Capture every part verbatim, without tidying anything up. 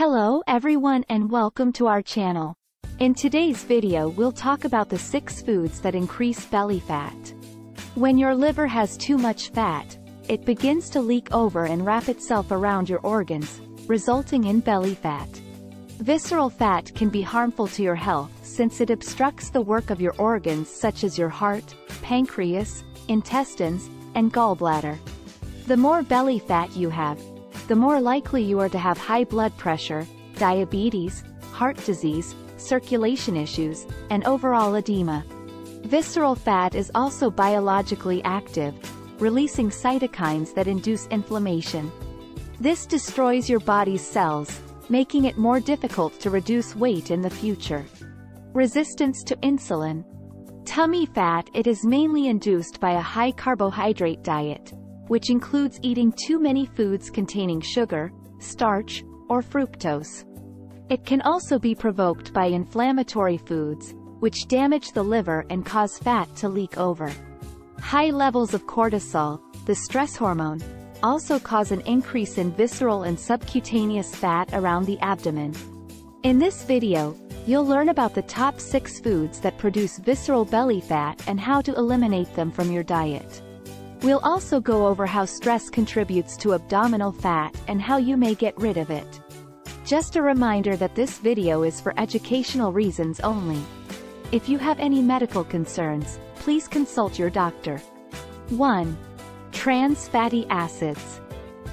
Hello everyone and welcome to our channel. In today's video we'll talk about the six foods that increase belly fat. When your liver has too much fat, it begins to leak over and wrap itself around your organs, resulting in belly fat. Visceral fat can be harmful to your health since it obstructs the work of your organs such as your heart, pancreas, intestines, and gallbladder. The more belly fat you have, the more likely you are to have high blood pressure, diabetes, heart disease, circulation issues, and overall edema. Visceral fat is also biologically active, releasing cytokines that induce inflammation. This destroys your body's cells, making it more difficult to reduce weight in the future. Resistance to insulin. Tummy fat it is mainly induced by a high carbohydrate diet, which includes eating too many foods containing sugar, starch, or fructose. It can also be provoked by inflammatory foods, which damage the liver and cause fat to leak over. High levels of cortisol, the stress hormone, also cause an increase in visceral and subcutaneous fat around the abdomen. In this video, you'll learn about the top six foods that produce visceral belly fat and how to eliminate them from your diet. We'll also go over how stress contributes to abdominal fat and how you may get rid of it. Just a reminder that this video is for educational reasons only. If you have any medical concerns, please consult your doctor. one. Trans fatty acids.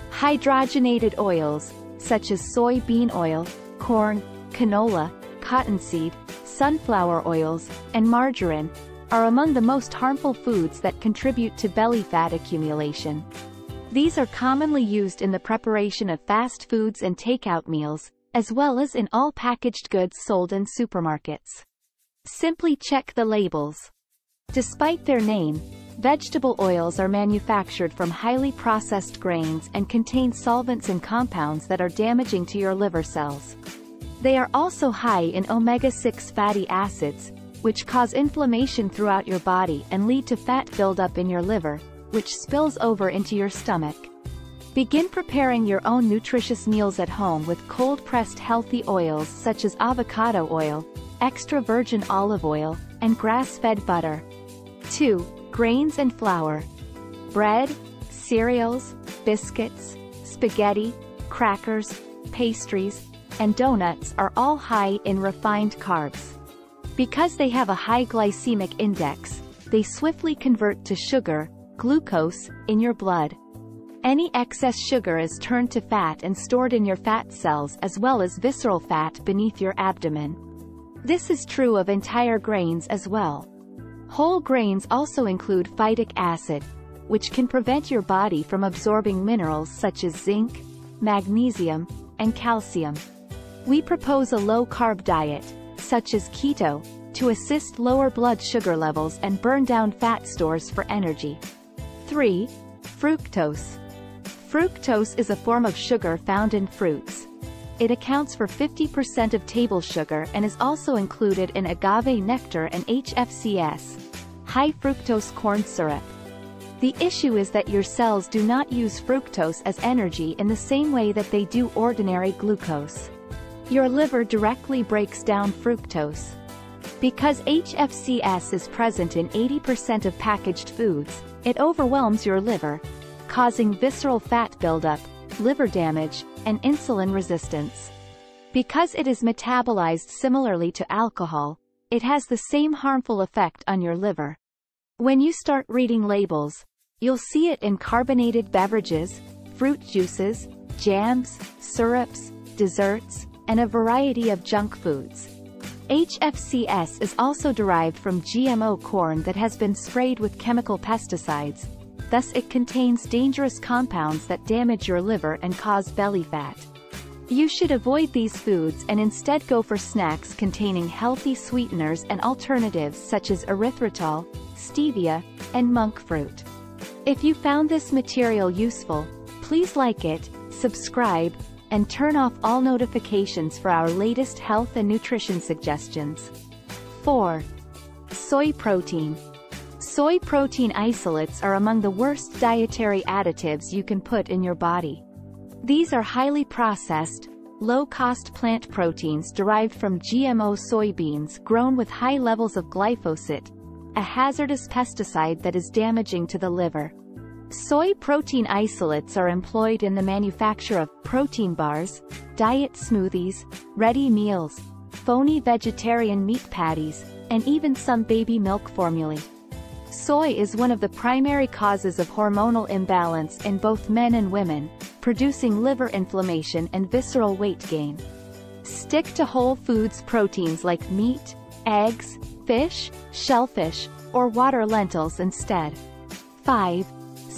Hydrogenated oils, such as soybean oil, corn, canola, cottonseed, sunflower oils, and margarine, are among the most harmful foods that contribute to belly fat accumulation. These are commonly used in the preparation of fast foods and takeout meals, as well as in all packaged goods sold in supermarkets. Simply check the labels. Despite their name, vegetable oils are manufactured from highly processed grains and contain solvents and compounds that are damaging to your liver cells. They are also high in omega six fatty acids, which cause inflammation throughout your body and lead to fat buildup in your liver, which spills over into your stomach. Begin preparing your own nutritious meals at home with cold-pressed healthy oils such as avocado oil, extra virgin olive oil, and grass-fed butter. two. Grains and flour. Bread, cereals, biscuits, spaghetti, crackers, pastries, and donuts are all high in refined carbs. Because they have a high glycemic index, they swiftly convert to sugar, glucose, in your blood. Any excess sugar is turned to fat and stored in your fat cells as well as visceral fat beneath your abdomen. This is true of entire grains as well. Whole grains also include phytic acid, which can prevent your body from absorbing minerals such as zinc, magnesium, and calcium. We propose a low-carb diet, such as keto, to assist lower blood sugar levels and burn down fat stores for energy. three. Fructose. Fructose is a form of sugar found in fruits. It accounts for fifty percent of table sugar and is also included in agave nectar and H F C S, high fructose corn syrup. The issue is that your cells do not use fructose as energy in the same way that they do ordinary glucose. Your liver directly breaks down fructose. Because H F C S is present in eighty percent of packaged foods, it overwhelms your liver, causing visceral fat buildup, liver damage, and insulin resistance. Because it is metabolized similarly to alcohol, it has the same harmful effect on your liver. When you start reading labels, you'll see it in carbonated beverages, fruit juices, jams, syrups, desserts, and a variety of junk foods. H F C S is also derived from G M O corn that has been sprayed with chemical pesticides, thus it contains dangerous compounds that damage your liver and cause belly fat. You should avoid these foods and instead go for snacks containing healthy sweeteners and alternatives such as erythritol, stevia, and monk fruit. If you found this material useful, please like it, subscribe, and turn off all notifications for our latest health and nutrition suggestions. four. Soy protein. Soy protein isolates are among the worst dietary additives you can put in your body. These are highly processed, low-cost plant proteins derived from G M O soybeans grown with high levels of glyphosate, a hazardous pesticide that is damaging to the liver. Soy protein isolates are employed in the manufacture of protein bars, diet smoothies, ready meals, phony vegetarian meat patties, and even some baby milk formulae. Soy is one of the primary causes of hormonal imbalance in both men and women, producing liver inflammation and visceral weight gain. Stick to whole foods proteins like meat, eggs, fish, shellfish, or water lentils instead. five.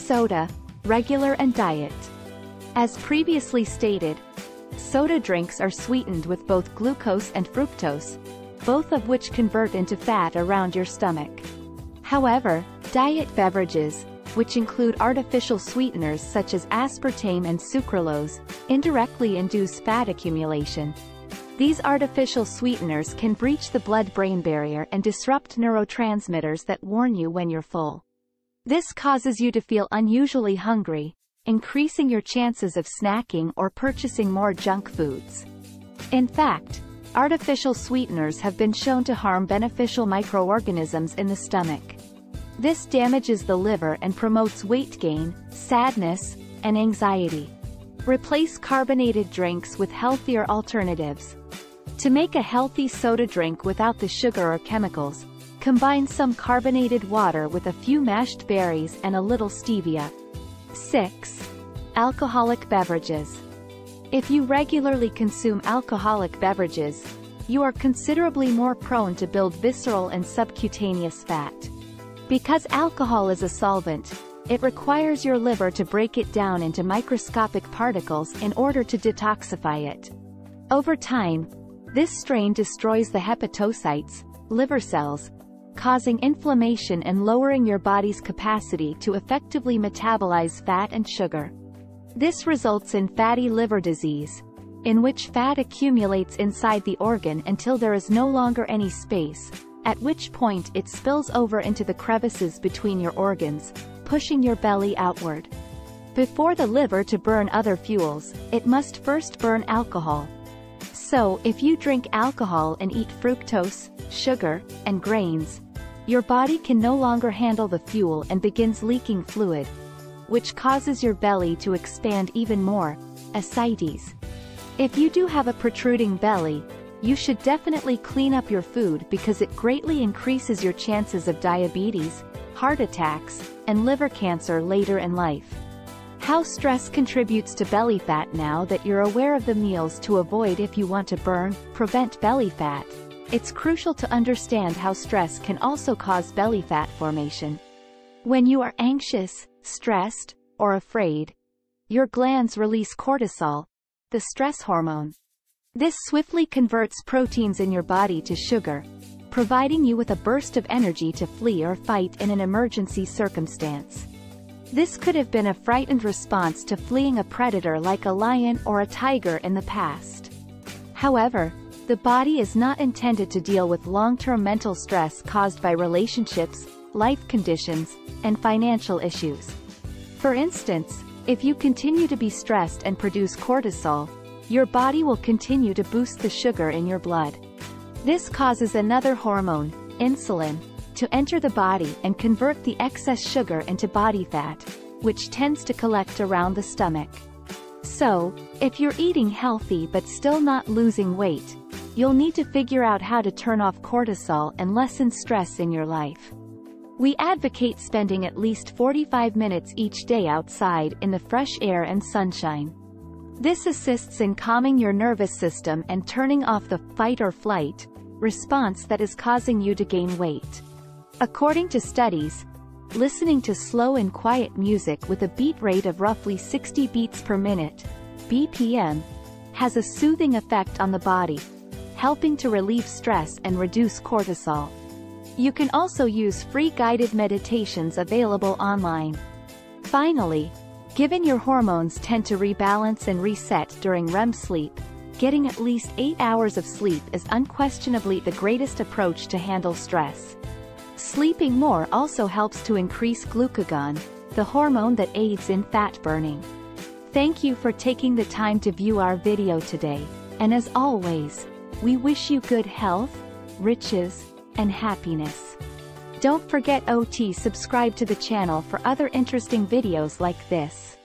Soda, regular and diet. As previously stated, soda drinks are sweetened with both glucose and fructose, both of which convert into fat around your stomach. However, diet beverages, which include artificial sweeteners such as aspartame and sucralose, indirectly induce fat accumulation. These artificial sweeteners can breach the blood-brain barrier and disrupt neurotransmitters that warn you when you're full. This causes you to feel unusually hungry, increasing your chances of snacking or purchasing more junk foods. In fact, artificial sweeteners have been shown to harm beneficial microorganisms in the stomach. This damages the liver and promotes weight gain, sadness, and anxiety. Replace carbonated drinks with healthier alternatives. To make a healthy soda drink without the sugar or chemicals, combine some carbonated water with a few mashed berries and a little stevia. six. Alcoholic beverages. If you regularly consume alcoholic beverages, you are considerably more prone to build visceral and subcutaneous fat. Because alcohol is a solvent, it requires your liver to break it down into microscopic particles in order to detoxify it. Over time, this strain destroys the hepatocytes, liver cells, causing inflammation and lowering your body's capacity to effectively metabolize fat and sugar. This results in fatty liver disease, in which fat accumulates inside the organ until there is no longer any space, at which point it spills over into the crevices between your organs, pushing your belly outward. Before the liver to burn other fuels, it must first burn alcohol. So, if you drink alcohol and eat fructose, sugar, and grains, your body can no longer handle the fuel and begins leaking fluid, which causes your belly to expand even more, ascites. If you do have a protruding belly, you should definitely clean up your food because it greatly increases your chances of diabetes, heart attacks, and liver cancer later in life. How stress contributes to belly fat. Now that you're aware of the meals to avoid if you want to burn, prevent belly fat, it's crucial to understand how stress can also cause belly fat formation. When you are anxious, stressed, or afraid, your glands release cortisol, the stress hormone. This swiftly converts proteins in your body to sugar, providing you with a burst of energy to flee or fight in an emergency circumstance. This could have been a frightened response to fleeing a predator like a lion or a tiger in the past. However, the body is not intended to deal with long-term mental stress caused by relationships, life conditions, and financial issues. For instance, if you continue to be stressed and produce cortisol, your body will continue to boost the sugar in your blood. This causes another hormone, insulin, to enter the body and convert the excess sugar into body fat, which tends to collect around the stomach. So, if you're eating healthy but still not losing weight, you'll need to figure out how to turn off cortisol and lessen stress in your life. We advocate spending at least forty-five minutes each day outside in the fresh air and sunshine. This assists in calming your nervous system and turning off the fight or flight response that is causing you to gain weight. According to studies, listening to slow and quiet music with a beat rate of roughly sixty beats per minute, B P M, has a soothing effect on the body, helping to relieve stress and reduce cortisol. You can also use free guided meditations available online. Finally, given your hormones tend to rebalance and reset during R E M sleep, getting at least eight hours of sleep is unquestionably the greatest approach to handle stress. Sleeping more also helps to increase glucagon, the hormone that aids in fat burning. Thank you for taking the time to view our video today. And as always, we wish you good health, riches, and happiness. Don't forget to subscribe to the channel for other interesting videos like this.